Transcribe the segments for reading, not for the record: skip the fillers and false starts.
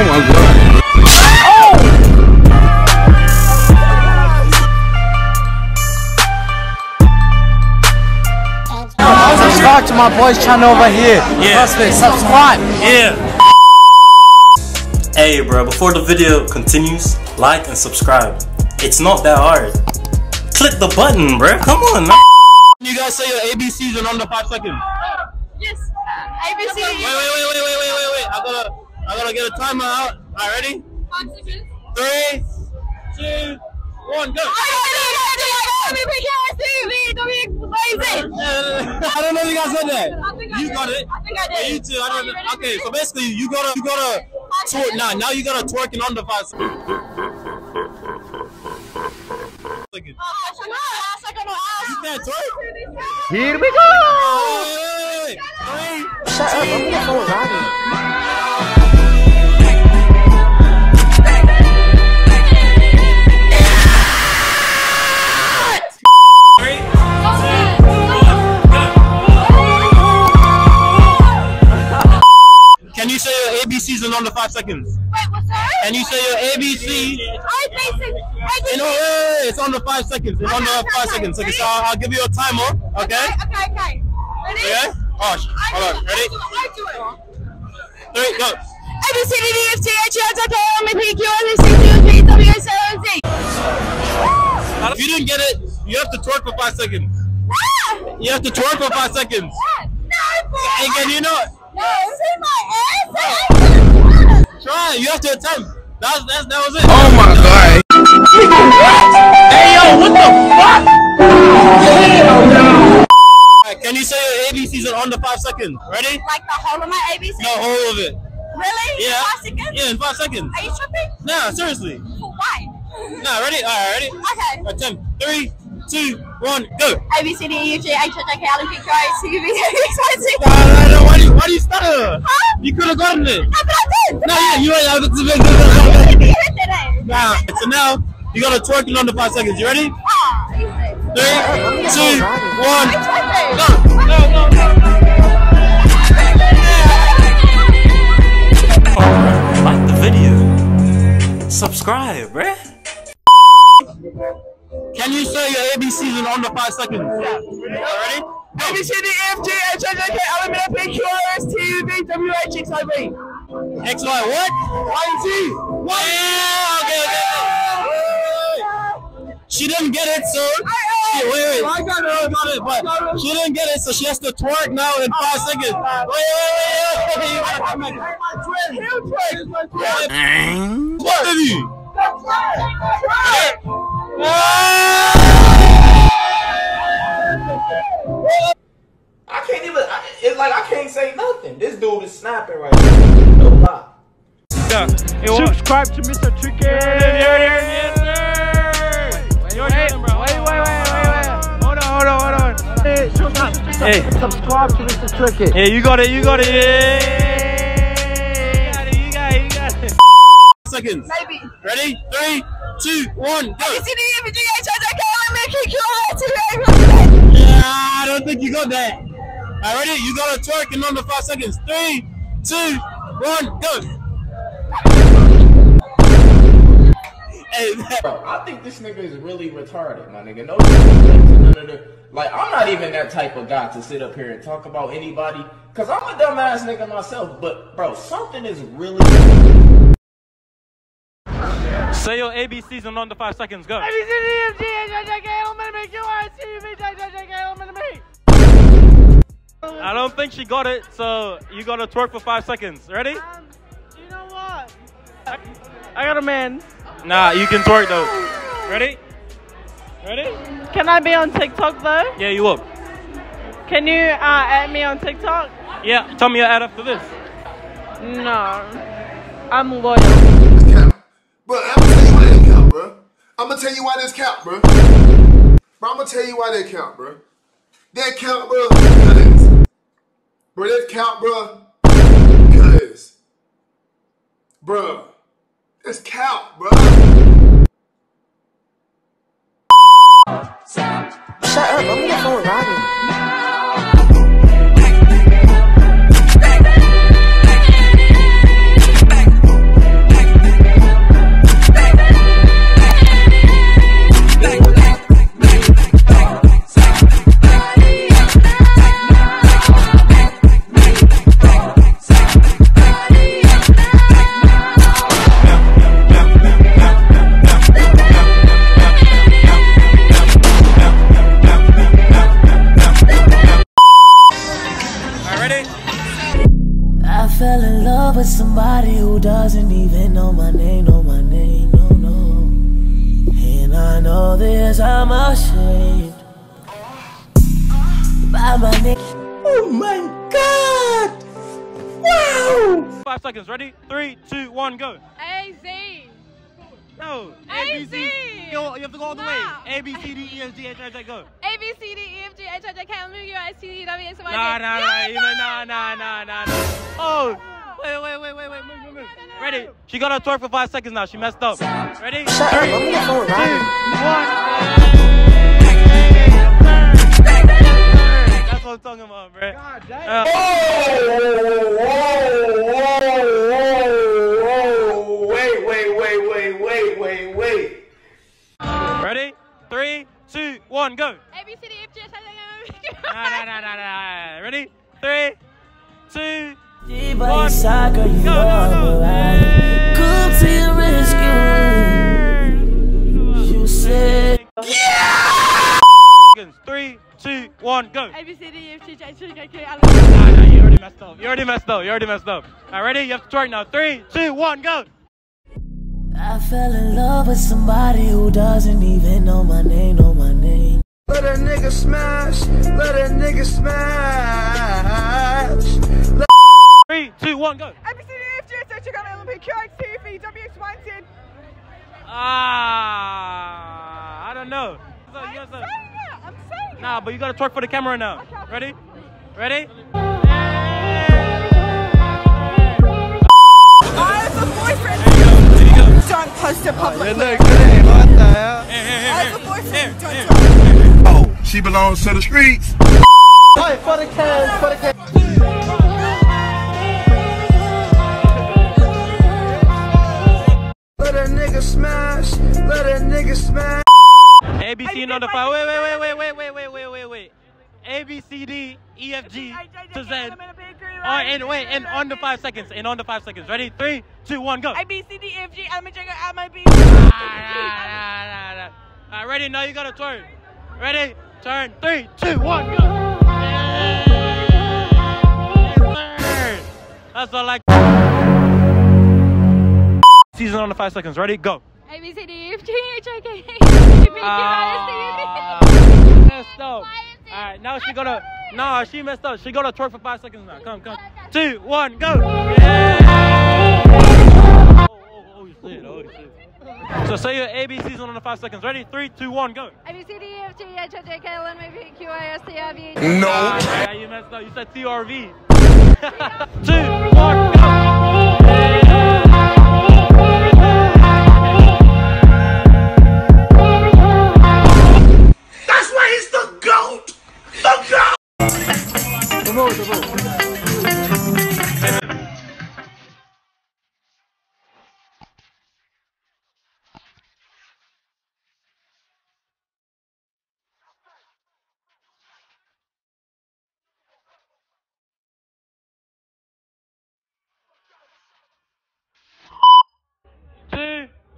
Oh my God. Oh! Subscribe to my boys channel over here. Yeah. Subscribe. Yeah. Hey bro, before the video continues, like and subscribe. It's not that hard. Click the button, bro. Come on, man. You guys say your ABCs in under 5 seconds. Yes, ABC. Wait. I gotta get a timer out. Alright, ready? 5 seconds. 3, 2, 1, go. I don't know if you guys said that. You got it. I think I did. You too. I don't know. Okay, so basically you gotta twerk now. Now you gotta twerk in under 5 seconds. You can't twerk? Here we go! Wait. Shut up, I'm not going riding. ABCs in under 5 seconds. Wait, what's that? And you say your ABC. It's under 5 seconds. It's under 5 seconds. Okay, so I'll give you a timer. Okay? Okay. Ready? Okay? Oh, hold on. Ready? Three, go. A, B, C, D, E, F, G, H, I, J, K, L, M, P, Q, R, S, T, U, V, W, X, Y, and Z. If you didn't get it, you have to twerk for 5 seconds. You have to twerk for 5 seconds. No, hey, can you know? No, see my ass. Try, you have to attempt. That was it. Oh my God. Hey yo, what the fuck? Damn, no. Alright, can you say your ABCs in under 5 seconds? Ready? Like the whole of my ABCs? The whole of it. Really? Yeah. 5 seconds? Yeah, in 5 seconds. Are you tripping? Nah, seriously. Why? Nah, ready? Alright, ready? Okay. Attempt. 3, 2, 1, go. A B C D E F G H I J K L M P Q R S T U V W X Y Z. No, why do you stutter? Huh? You could have gotten it. No, but I did. No, yeah, you ain't able to make it. Nah, so now you gotta twerk in under 5 seconds. You ready? Ah, easy. 3, 2, 1, go. No. Alright, like the video, subscribe, bruh. Can you say your ABCs in under 5 seconds? Yeah. Ready? A B C D E F G H I J K L M N O P Q R S T U V W H X Y Z. X Y what? Y Z. What? Yeah. Okay. She didn't get it, so. Wait. I got it, but she didn't get it, so she has to twerk now in 5 seconds. Wait. What did you? I can't even. It's like I can't say nothing. This dude is snapping right now. No lie. Yeah, subscribe to Mr. Tricky. Wait. Hold on. Hey, subscribe to Mr. Tricky. Yeah, you got it. Yeah. You got it. Seconds. Maybe. Ready? 3, 2, 1, go. Yeah, I don't think you got that. Alright, ready? You gotta twerk in under 5 seconds. 3, 2, 1, go. Hey, bro, I think this nigga is really retarded, my nigga. No. Like, I'm not even that type of guy to sit up here and talk about anybody, cause I'm a dumbass nigga myself. But bro, something is really. Say your ABCs in under 5 seconds, go. I don't think she got it, so you gotta twerk for 5 seconds. Ready? You know what? I got a man. Nah, you can twerk though. Ready? Can I be on TikTok though? Yeah, you will. Can you add me on TikTok? Yeah, tell me your ad after this. No, I'm loyal. Bro, I'ma tell you why this count, bro. That count, bro, cuz. Bro, that count, bro, cuz. Bro, that's count, bro. Shut up, I'm not going riding. fell in love with somebody who doesn't even know my name, no, no. And I know this, I'm ashamed by my name. Oh my God! Wow! 5 seconds, ready? 3, 2, 1, go. A-Z. No, A-B-C. Go, you have to go all the way. A-B-C-D-E-F-G-H-I-J, go. A-B-C-D-E-F-G-H-I-J-K-L-M-U-U-I-C-D-W-X-Y-Z. Nah. Oh, wait, move. Ready? She got her twerk for 5 seconds now. She messed up. Ready? 3, 2, 1. That's what I'm talking about, bro. God damn. Wait. Ready? 3, 2, 1, go. A B C D E F G H I J K L M. Ready? 3, 2, 1. Go. 3, 2, 1, go. A B C D E F G H I J K L M. Nah, you already messed up. You already messed up. Alright, ready? You have to try now. 3, 2, 1, go. I fell in love with somebody who doesn't even know my name. Let a nigga smash, let... 3, 2, 1, go. I don't know. I'm saying it. Nah, but you gotta twerk for the camera now. Okay. Ready? I have a boyfriend. Don't post it publicly. Oh, she belongs to the streets. Hey, for the kids. Let a nigga smash. ABC notify. Wait. A B C D E F G to Z. Alright, and on the 5 seconds. Ready? 3, 2, 1, go. A B C D E F G. Alright, ready? Now you gotta turn. Ready? Turn. 3, 2, 1, go. That's all I like. Season on the 5 seconds. Ready? Go. A B C D E F G H I K. Alright, now she messed up. She gotta twerk for 5 seconds now. Come. 2, 1, go! Yeah! Oh shit. So say your ABCs on the 5 seconds. Ready? 3, 2, 1, go. ABCDEFGHIJKLMNPQISTRV. No! Yeah, you messed up. You said TRV. 2, 1, go!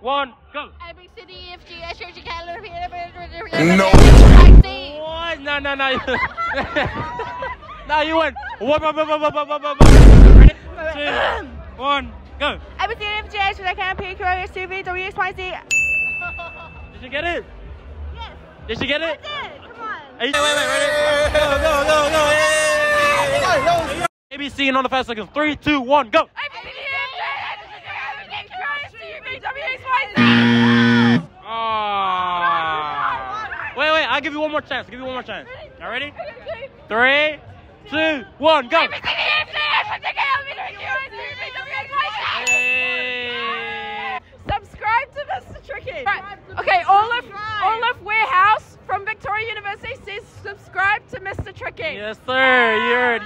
One, go. No. What? No. Now you went. Ready? 2, 1, go. Did you get it? Yes. Did she get it? I did. Come on. Wait. Ready? Go. ABC in on the 5 seconds. 3, 2, 1, go. Wait, I'll give you one more chance. Y'all ready? 3, 2, 1, go! Subscribe to Mr. Tricky. Right. Okay, Olaf Warehouse from Victoria University says subscribe to Mr. Tricky. Yes, sir. You heard.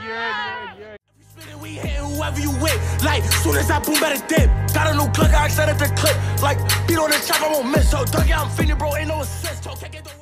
We hit whoever you with, like soon as I boom better dip. Got a new click, I set up the clip. Like beat on the chop, I won't miss. So duck, yeah, I'm feeling bro, ain't no assist. So can't get the